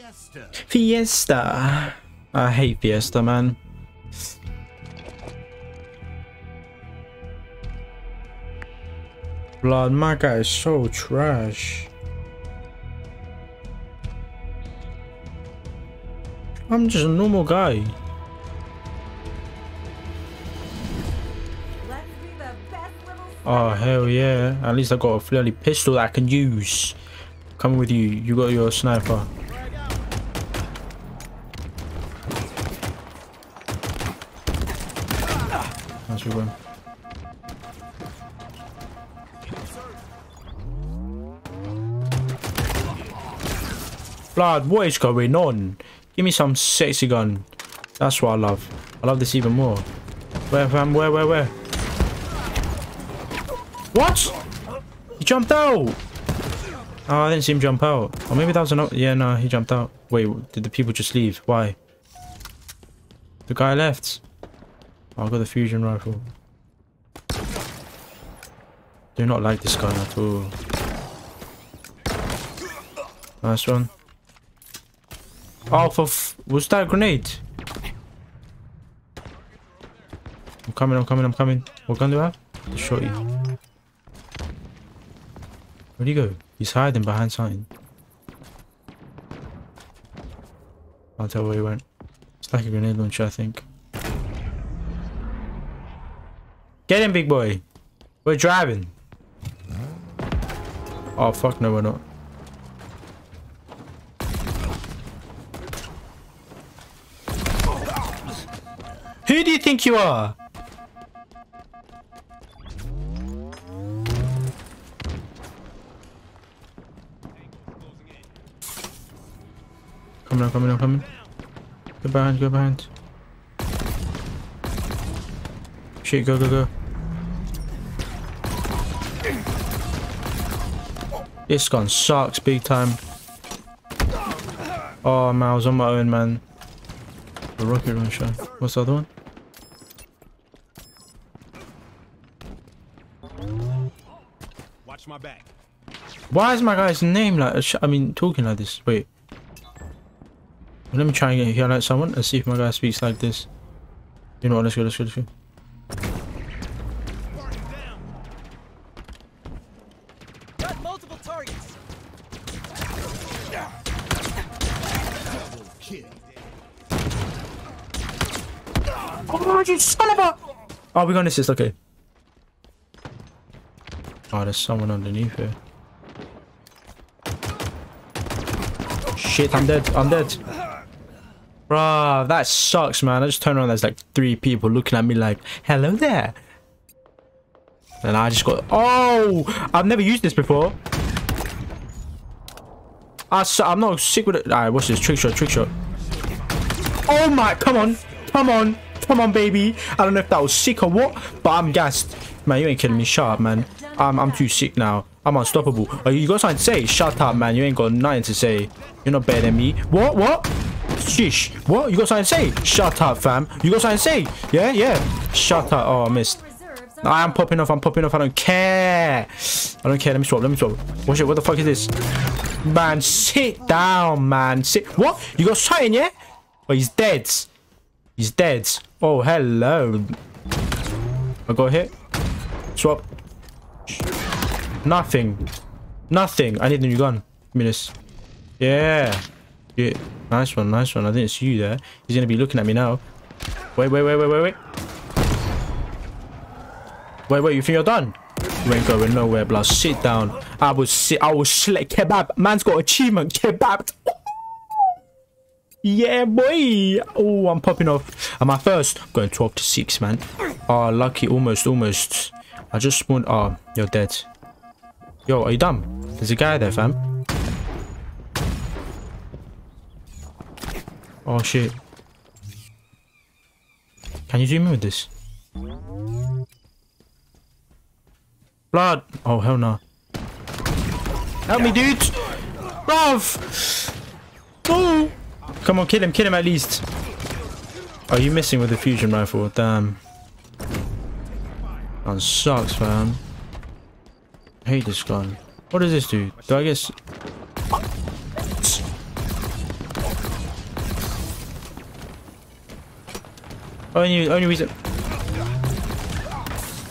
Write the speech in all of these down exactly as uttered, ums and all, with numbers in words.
Fiesta. Fiesta. I hate Fiesta, man. Blood, my guy is so trash. I'm just a normal guy. Oh hell yeah, at least I got a flirty pistol that I can use. Come with you, you got your sniper. That's your one. Blood, what is going on? Give me some sexy gun. That's what I love. I love this even more. Where fam, where, where, where? What? He jumped out! Oh, I didn't see him jump out. Or maybe that was an... Yeah, no, he jumped out. Wait, did the people just leave? Why? The guy left. Oh, I got the fusion rifle. Do not like this gun at all. Nice one. Oh, for f... Was that a grenade? I'm coming, I'm coming, I'm coming. What gun do I have? The shotty. Where'd he go? He's hiding behind something. I'll tell where he went. It's like a grenade launcher, I think. Get in, big boy! We're driving! Oh, fuck no, we're not. Who do you think you are? I'm coming, I'm coming. Go behind, go behind. Shit, go, go, go. This gun sucks big time. Oh man, I was on my own, man. The rocket launcher. What's the other one? Watch my back. Why is my guy's name like? I mean, talking like this. Wait. Let me try and get here like someone and see if my guy speaks like this. You know what, let's go, let's go, let's go. Got multiple targets. Oh, you son of a... Oh, we're going to assist, okay. Oh, there's someone underneath here. Shit, I'm dead, I'm dead. Bruh, that sucks, man. I just turned around, there's like three people looking at me like, hello there. And I just got... Oh! I've never used this before. I, I'm not sick with it. Alright, what's this? Trick shot, trick shot. Oh my... Come on. Come on. Come on, baby. I don't know if that was sick or what, but I'm gassed. Man, you ain't kidding me. Shut up, man. I'm, I'm too sick now. I'm unstoppable. Oh, you got something to say? Shut up, man. You ain't got nothing to say. You're not better than me. What? What? Sheesh. What? You got something to say? Shut up, fam. You got something to say? Yeah, yeah. Shut up. Oh, I missed. I am popping off. I'm popping off. I don't care. I don't care. Let me swap. Let me swap. What shit? What the fuck is this? Man, sit down, man. Sit. What? You got something, yeah? Oh, he's dead. He's dead. Oh, hello. I got hit. Swap. Nothing. Nothing. I need a new gun. Give me this. Yeah. Yeah. Nice one, nice one. I didn't see you there. He's gonna be looking at me now. Wait, wait, wait, wait, wait, wait. Wait, wait, you think you're done? You ain't going nowhere, blood. Sit down. I was sit I was slick kebab. Man's got achievement. Kebab. Yeah, boy. Oh, I'm popping off. Am I first? I'm going twelve to six, man. Oh, lucky. Almost, almost. I just spawned. Oh, you're dead. Yo, are you dumb? There's a guy there, fam. Oh, shit. Can you zoom in with this? Blood! Oh, hell no. Help me, dude! Bruv! Oh! Come on, kill him, kill him at least. Are you missing with the fusion rifle? Damn. That sucks, fam. I hate this gun. What does this do? Do I guess... Only only reason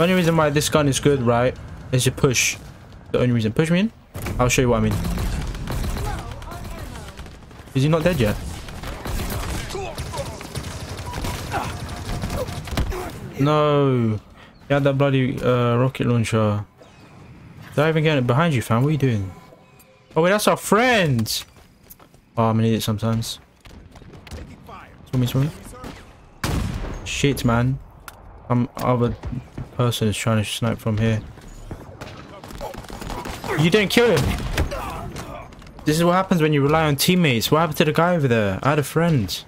only reason why this gun is good, right? Is to push. The only reason. Push me in. I'll show you what I mean. Is he not dead yet? No. He had that bloody uh, rocket launcher. Did I even get it behind you, fam? What are you doing? Oh wait, that's our friend. Oh, I'm an idiot sometimes. Swim me, swim me. Shit, man. Some other person is trying to snipe from here. You didn't kill him. This is what happens when you rely on teammates. What happened to the guy over there? I had a friend.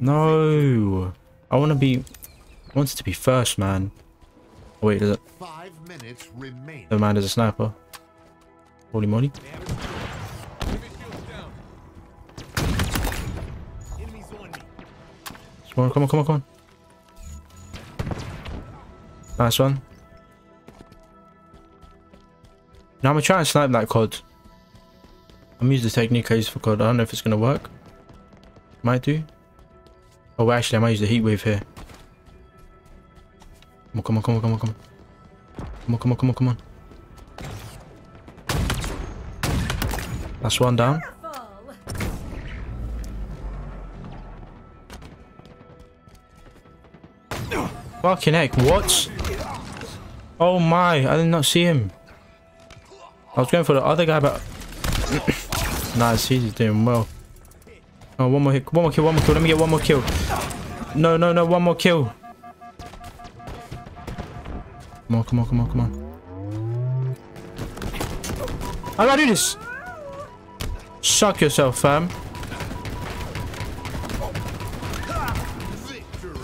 No. I want to be... I wanted to be first, man. Oh, wait, is it? Never mind, there's a sniper. Holy moly. Come on, come on, come on, come on. Nice one. Now I'm going to try and snipe that C O D. I'm using the technique I use for C O D. I don't know if it's going to work. Might do. Oh, wait, actually, I might use the heat wave here. Come on, come on, come on, come on, come on. Come on, come on, come on, come on. That's one down. Fucking heck, what? Oh my, I did not see him. I was going for the other guy, but... Nice, he's doing well. Oh, one more hit. One more kill, one more kill. Let me get one more kill. No, no, no, one more kill. Come on, come on, come on, come on. How do I do this? Suck yourself, fam.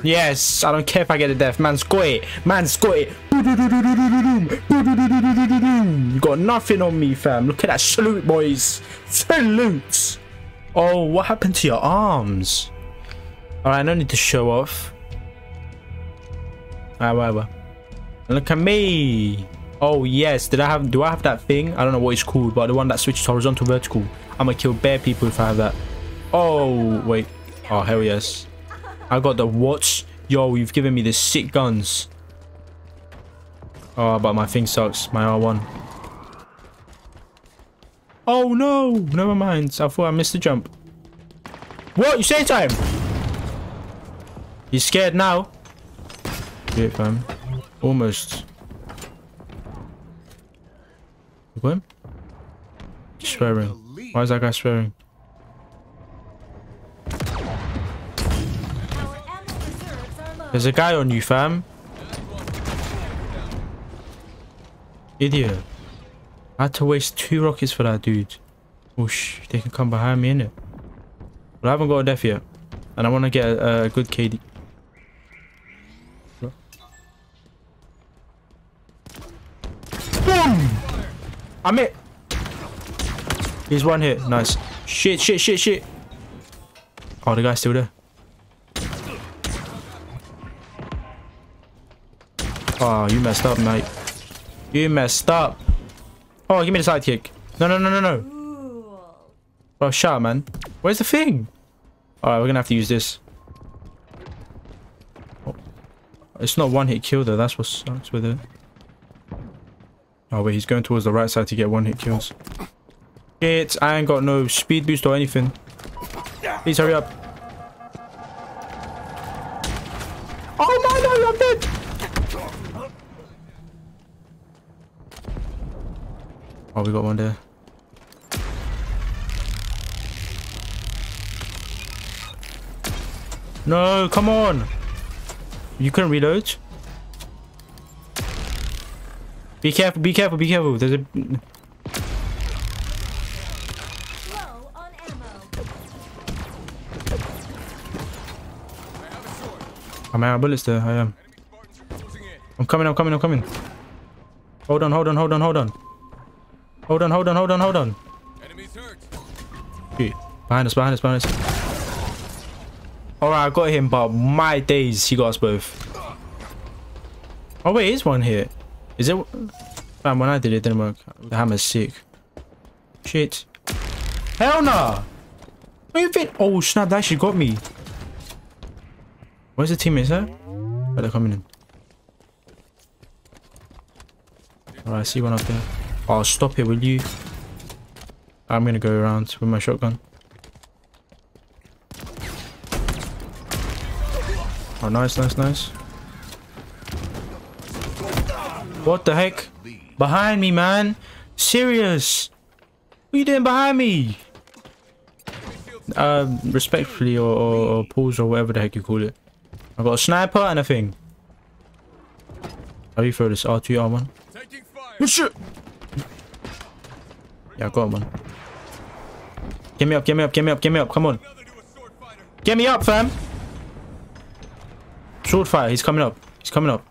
Yes, I don't care if I get a death. Man's got it. Man's got it. You got nothing on me, fam. Look at that salute, boys. Salutes. Oh, what happened to your arms? Alright, no need to show off. Alright, whatever. Look at me. Oh, yes. Did I have... Do I have that thing? I don't know what it's called, but the one that switches horizontal vertical. I'm gonna kill bare people if I have that. Oh, wait. Oh, hell yes. I got the watch. Yo, you've given me the sick guns. Oh, but my thing sucks. My R one. Oh, no. Never mind. I thought I missed the jump. What? You say time? You scared now? Shit, fam. Almost. You got him? Swearing. Why is that guy swearing? There's a guy on you, fam. Idiot. I had to waste two rockets for that dude. Whoosh, they can come behind me, innit? But I haven't got a death yet. And I want to get a, a good K D. Boom! I'm it! He's one hit. Nice. Shit, shit, shit, shit. Oh, the guy's still there. Oh, you messed up, mate. You messed up. Oh, give me the sidekick. No, no, no, no, no. Bro, shut up, man. Where's the thing? Alright, we're gonna have to use this. Oh. It's not one hit kill, though. That's what sucks with it. Oh, wait, he's going towards the right side to get one hit kills. Shit, I ain't got no speed boost or anything. Please hurry up. Oh, my God, I'm dead. Oh, we got one there. No, come on. You couldn't reload. Be careful, be careful, be careful. There's a... Low on ammo. I'm out of bullets there, I am. I'm coming, I'm coming, I'm coming. Hold on, hold on, hold on, hold on. Hold on, hold on, hold on, hold on. Enemies hurt. Dude, behind us, behind us, behind us. Alright, I got him, but my days, he got us both. Oh, wait, it is one hit. Is it? Man, when I did it, it didn't work. The hammer's sick. Shit. Hell no! Nah. What do you think? Oh, snap, that actually got me. Where's the teammates at? Oh, they're coming in. Alright, I see one up there. Oh, stop it, will you? I'm gonna go around with my shotgun. Oh, nice, nice, nice. What the heck? Behind me, man. Serious. What are you doing behind me? Um, respectfully, or, or, or pause, or whatever the heck you call it. I've got a sniper and a thing. How do you throw this? R two, R one. Oh, shit! Yeah, I got him, man. Get me up, get me up, get me up, get me up. Come on. Get me up, fam. Sword fire. He's coming up. He's coming up.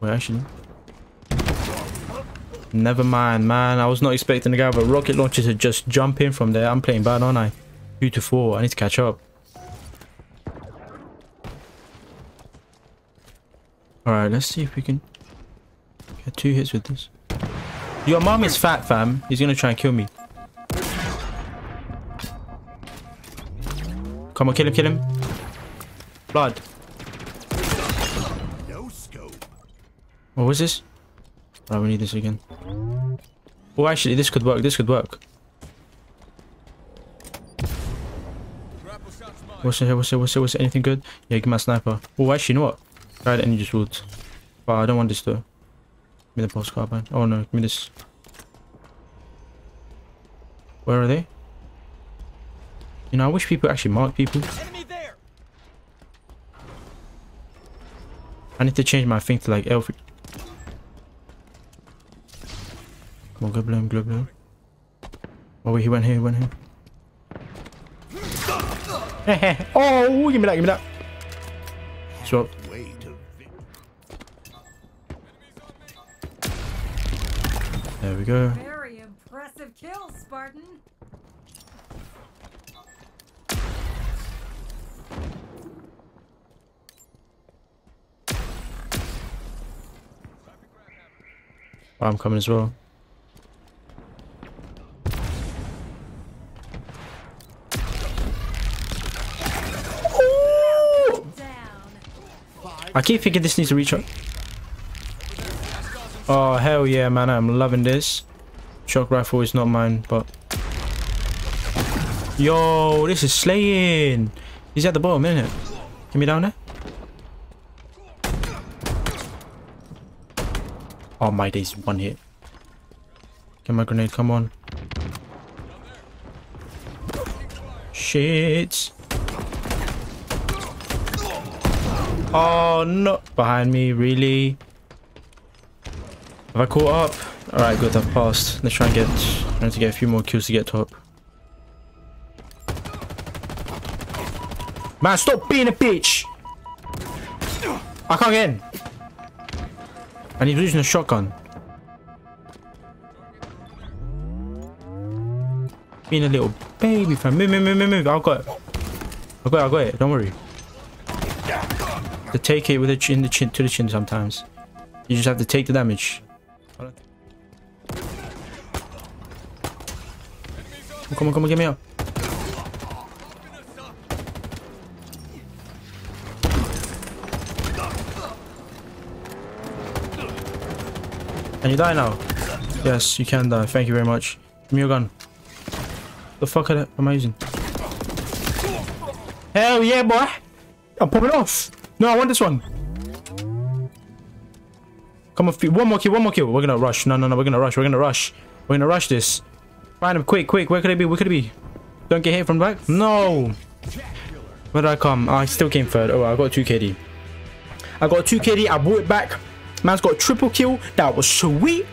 Wait, actually. Never mind, man. I was not expecting the guy with rocket launcher to just jump in from there. I'm playing bad, aren't I? Two to four. I need to catch up. Alright, let's see if we can get two hits with this. Your mom is fat, fam. He's gonna try and kill me. Come on, kill him, kill him. Blood. What was this? Alright, we need this again. Oh, actually, this could work. This could work. What's it? What's it? What's it? What's it? Anything good? Yeah, give me a sniper. Oh, actually, you know what? Try the energy shield. Wow, I don't want this though. Give me the pulse carbine. Oh no, give me this. Where are they? You know, I wish people actually mark people. I need to change my thing to like L three. Come on, go blow him, go blow him. Oh wait, he went here, he went here. Oh, give me that, give me that. Swap. There we go. Very impressive kill, Spartan. Oh, I'm coming as well. I keep thinking this needs to reach up. Oh, hell yeah, man. I'm loving this. Shock rifle is not mine, but... Yo, this is slaying. He's at the bottom, isn't it? Get me down there. Oh, my days. One hit. Get my grenade. Come on. Shit. Oh no! Behind me, really? Have I caught up? All right, good. I've passed. Let's try and get. I need to get a few more kills to get top. Man, stop being a bitch! I can't get in. And he's using a shotgun. Being a little baby fan. Move, move, move, move, move! I got it. I got it. I got it. Don't worry. To take it with the chin, the chin to the chin sometimes. You just have to take the damage. Oh, come on, come on, get me up. Can you die now? Yes, you can die. Thank you very much. Give me your gun. The fuck am I using? Hell yeah, boy! I'm popping off! No, I want this one. Come on, one more kill, one more kill. We're gonna rush. No, no, no, we're gonna rush. We're gonna rush. We're gonna rush this. Find him, quick, quick. Where could it be? Where could it be? Don't get hit from back. No. Where did I come? Oh, I still came third. Oh, I got two K D. I got two K D. I brought it back. Man's got a triple kill. That was sweet.